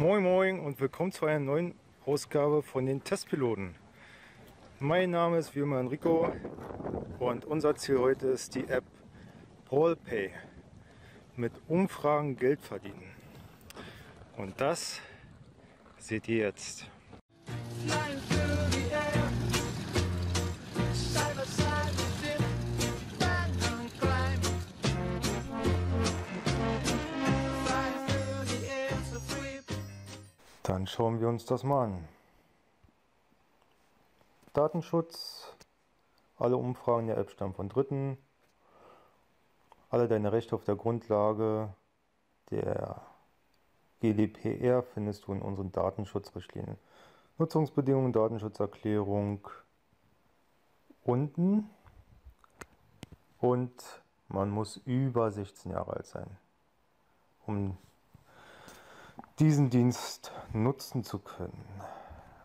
Moin Moin und willkommen zu einer neuen Ausgabe von den Testpiloten. Mein Name ist wie immer Enrico und unser Ziel heute ist die App Poll Pay. Mit Umfragen Geld verdienen. Und das seht ihr jetzt. Dann schauen wir uns das mal an. Datenschutz. Alle Umfragen der App stammen von Dritten. Alle deine Rechte auf der Grundlage der GDPR findest du in unseren Datenschutzrichtlinien. Nutzungsbedingungen, Datenschutzerklärung unten. Und man muss über 16 Jahre alt sein, um diesen Dienst nutzen zu können.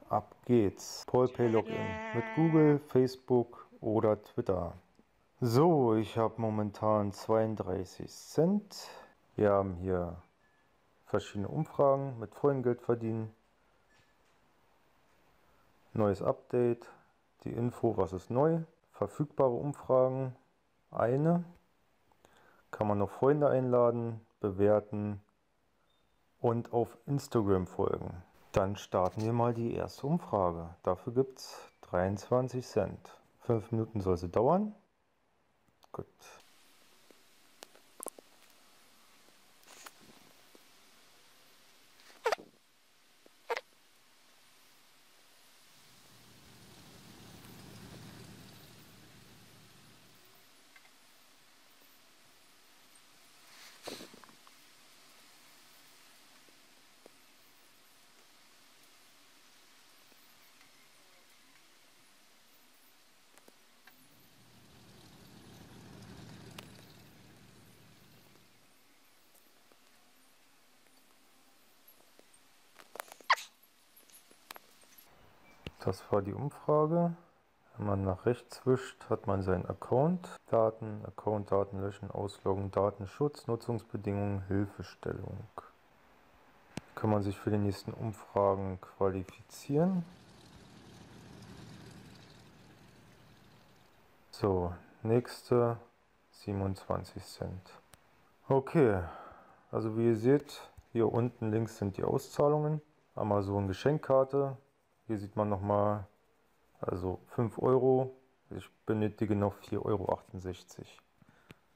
Ab geht's. Poll Pay Login mit Google, Facebook oder Twitter. So, ich habe momentan 32 Cent. Wir haben hier verschiedene Umfragen mit vollem Geld verdienen. Neues Update. Die Info, was ist neu. Verfügbare Umfragen. Eine. Kann man noch Freunde einladen, bewerten und auf Instagram folgen. Dann starten wir mal die erste Umfrage. Dafür gibt es 23 Cent. 5 Minuten soll sie dauern. Gut. Das war die Umfrage. Wenn man nach rechts wischt, hat man seinen Account. Daten, Account, Daten löschen, ausloggen, Datenschutz, Nutzungsbedingungen, Hilfestellung. Kann man sich für die nächsten Umfragen qualifizieren. So, nächste 27 Cent. Okay, also wie ihr seht, hier unten links sind die Auszahlungen. Amazon Geschenkkarte. Hier sieht man nochmal, also 5 Euro, ich benötige noch 4,68 Euro.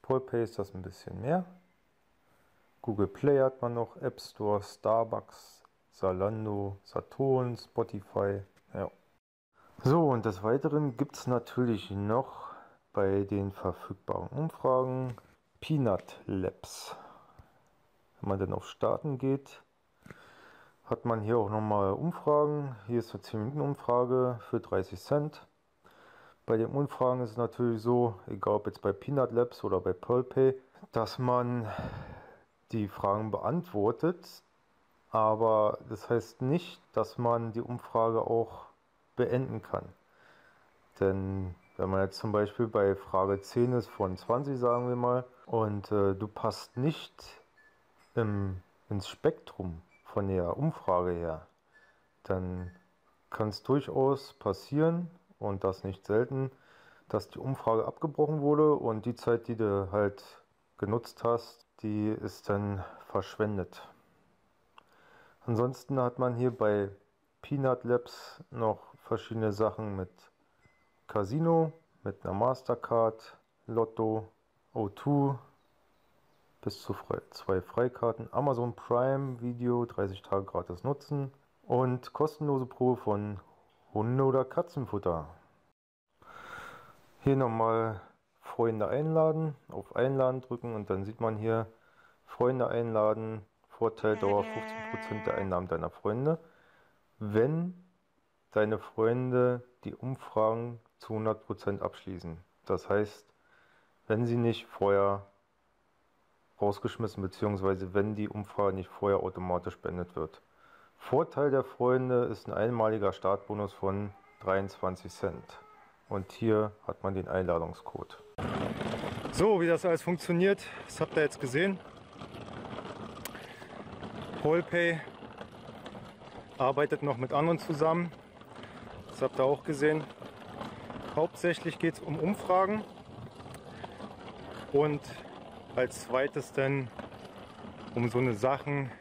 Poll Pay ist das ein bisschen mehr. Google Play hat man noch, App Store, Starbucks, Zalando, Saturn, Spotify. Ja. So, und des Weiteren gibt es natürlich noch bei den verfügbaren Umfragen Peanut Labs. Wenn man dann auf Starten geht, hat man hier auch nochmal Umfragen. Hier ist eine 10-Minuten-Umfrage für 30 Cent. Bei den Umfragen ist es natürlich so, egal ob jetzt bei Peanut Labs oder bei Poll Pay, dass man die Fragen beantwortet, aber das heißt nicht, dass man die Umfrage auch beenden kann. Denn wenn man jetzt zum Beispiel bei Frage 10 ist von 20, sagen wir mal, und du passt nicht ins Spektrum von der Umfrage her, dann kann es durchaus passieren, und das nicht selten, dass die Umfrage abgebrochen wurde und die Zeit, die du halt genutzt hast, die ist dann verschwendet. Ansonsten hat man hier bei Peanut Labs noch verschiedene Sachen mit Casino, mit einer Mastercard, Lotto, O2, bis zu 2 Freikarten, Amazon Prime Video, 30 Tage gratis nutzen und kostenlose Probe von Hunde- oder Katzenfutter. Hier nochmal Freunde einladen, auf Einladen drücken und dann sieht man hier Freunde einladen, Vorteildauer 15% der Einnahmen deiner Freunde, wenn deine Freunde die Umfragen zu 100% abschließen. Das heißt, wenn sie nicht vorher rausgeschmissen, beziehungsweise wenn die Umfrage nicht vorher automatisch beendet wird. Vorteil der Freunde ist ein einmaliger Startbonus von 23 Cent. Und hier hat man den Einladungscode. So, wie das alles funktioniert, das habt ihr jetzt gesehen. Poll Pay arbeitet noch mit anderen zusammen. Das habt ihr auch gesehen. Hauptsächlich geht es um Umfragen. Und als zweites dann um so eine Sachen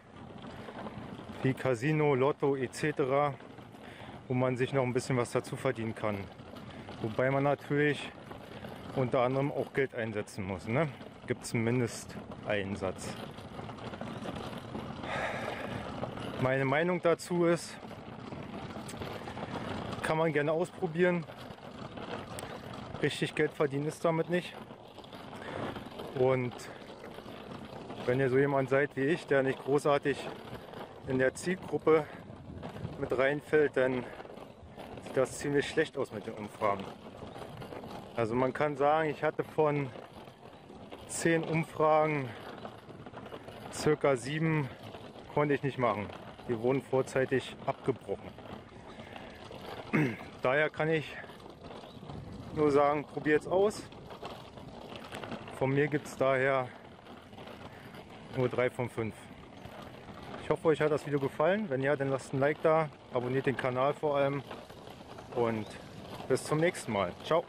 wie Casino, Lotto etc., wo man sich noch ein bisschen was dazu verdienen kann. Wobei man natürlich unter anderem auch Geld einsetzen muss, ne? Gibt es einen Mindesteinsatz. Meine Meinung dazu ist, kann man gerne ausprobieren. Richtig Geld verdienen ist damit nicht. Und wenn ihr so jemand seid wie ich, der nicht großartig in der Zielgruppe mit reinfällt, dann sieht das ziemlich schlecht aus mit den Umfragen. Also man kann sagen, ich hatte von 10 Umfragen circa 7 konnte ich nicht machen. Die wurden vorzeitig abgebrochen. Daher kann ich nur sagen, probiert's aus. Von mir gibt es daher nur 3 von 5. Ich hoffe, euch hat das Video gefallen. Wenn ja, dann lasst ein Like da, abonniert den Kanal vor allem und bis zum nächsten Mal. Ciao!